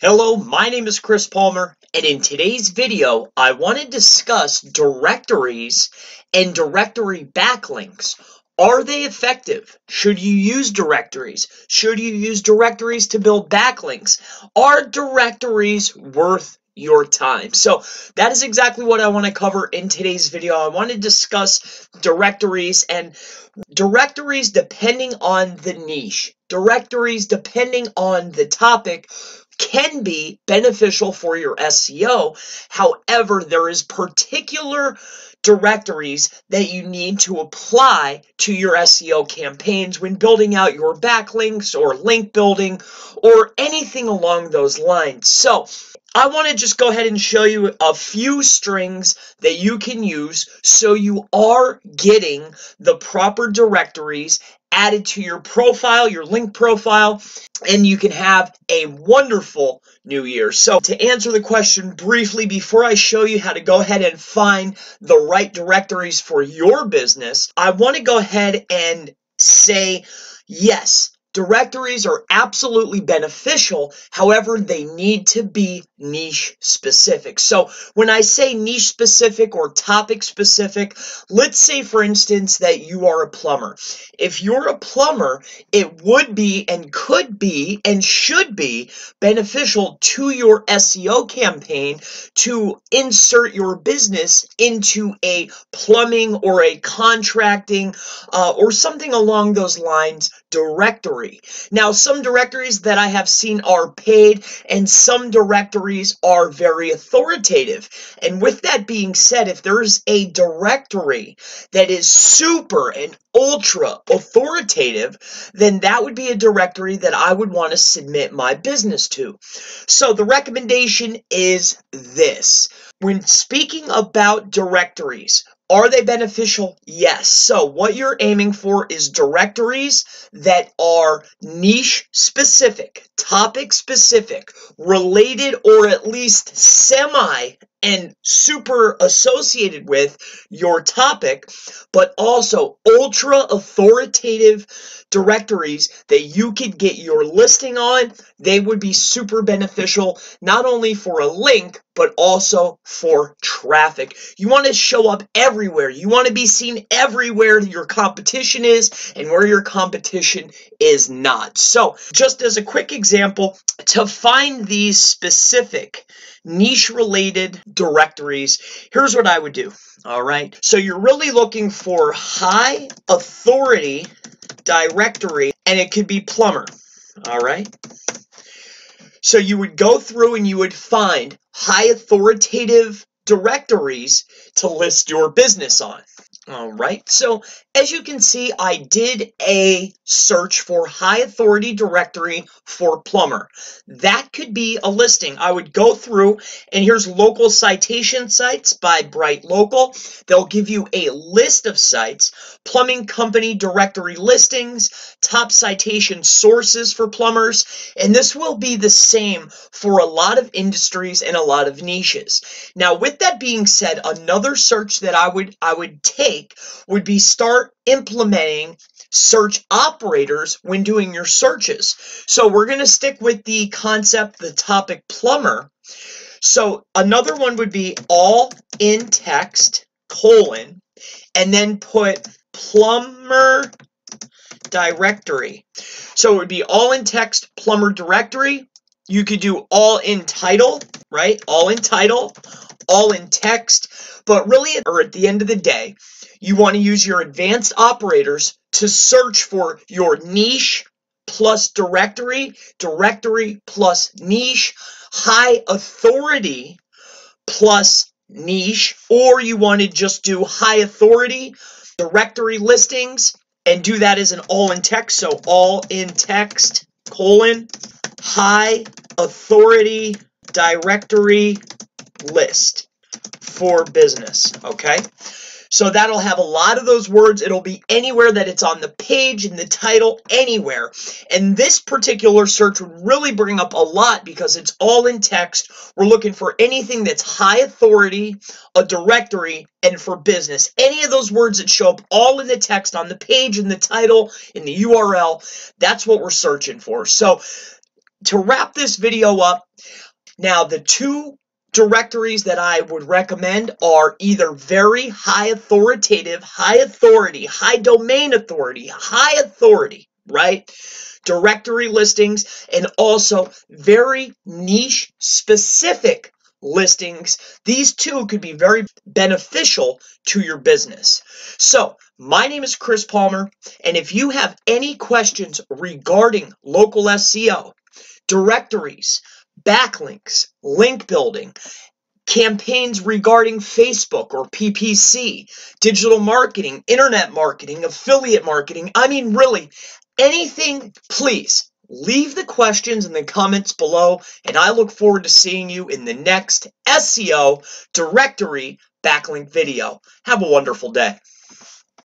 Hello, my name is Chris Palmer, and in today's video, I want to discuss directories and directory backlinks. Are they effective? Should you use directories? Should you use directories to build backlinks? Are directories worth your time? So that is exactly what I want to cover in today's video. I want to discuss directories and directories depending on the niche. Directories depending on the topic can be beneficial for your SEO. However, there is particular directories that you need to apply to your SEO campaigns when building out your backlinks or link building or anything along those lines. So I want to just go ahead and show you a few strings that you can use so you are getting the proper directories added to your profile, your link profile, and you can have a wonderful new year. So to answer the question briefly, before I show you how to go ahead and find the right directories for your business, I want to go ahead and say, yes, directories are absolutely beneficial. However, they need to be niche specific. So when I say niche specific or topic specific, let's say, for instance, that you are a plumber. If you're a plumber, it would be and could be and should be beneficial to your SEO campaign to insert your business into a plumbing or a contracting or something along those lines directory. Now, some directories that I have seen are paid, and some directories are very authoritative. And with that being said, if there's a directory that is super and ultra authoritative, then that would be a directory that I would want to submit my business to. So the recommendation is this. When speaking about directories, are they beneficial? Yes. So what you're aiming for is directories that are niche specific, topic specific, related, or at least semi and super associated with your topic, but also ultra authoritative directories that you could get your listing on. They would be super beneficial, not only for a link, but also for traffic. You want to show up everywhere. You want to be seen everywhere your competition is and where your competition is not. So just as a quick example, to find these specific niche related directories, here's what I would do. All right, so you're really looking for high authority directory, and it could be plumber. All right, so you would go through and you would find high authoritative directories to list your business on. All right, so as you can see, I did a search for high authority directory for plumber. That could be a listing. I would go through, and here's local citation sites by Bright Local. They'll give you a list of sites, plumbing company directory listings, top citation sources for plumbers, and this will be the same for a lot of industries and a lot of niches. Now, with that being said, another search that I would take would be start implementing search operators when doing your searches. So we're going to stick with the concept, the topic plumber. So another one would be all in text : and then put plumber directory. So it would be all in text plumber directory. You could do all in title, right? All in title, all in text, but really, or at the end of the day, you want to use your advanced operators to search for your niche plus directory, directory plus niche, high authority plus niche, or you want to just do high authority directory listings and do that as an all in text. So all in text : high authority directory list for business. Okay, so that'll have a lot of those words. It'll be anywhere that it's on the page, in the title, anywhere. And this particular search would really bring up a lot because it's all in text. We're looking for anything that's high authority, a directory, and for business. Any of those words that show up all in the text, on the page, in the title, in the URL, that's what we're searching for. So to wrap this video up, now the two directories that I would recommend are either very high authoritative, high authority, high domain authority, high authority, right? Directory listings, and also very niche specific listings. These two could be very beneficial to your business. So my name is Chris Palmer, and if you have any questions regarding local SEO, directories, backlinks, link building, campaigns regarding Facebook or PPC, digital marketing, internet marketing, affiliate marketing, I mean really anything, please leave the questions in the comments below, and I look forward to seeing you in the next SEO directory backlink video. Have a wonderful day.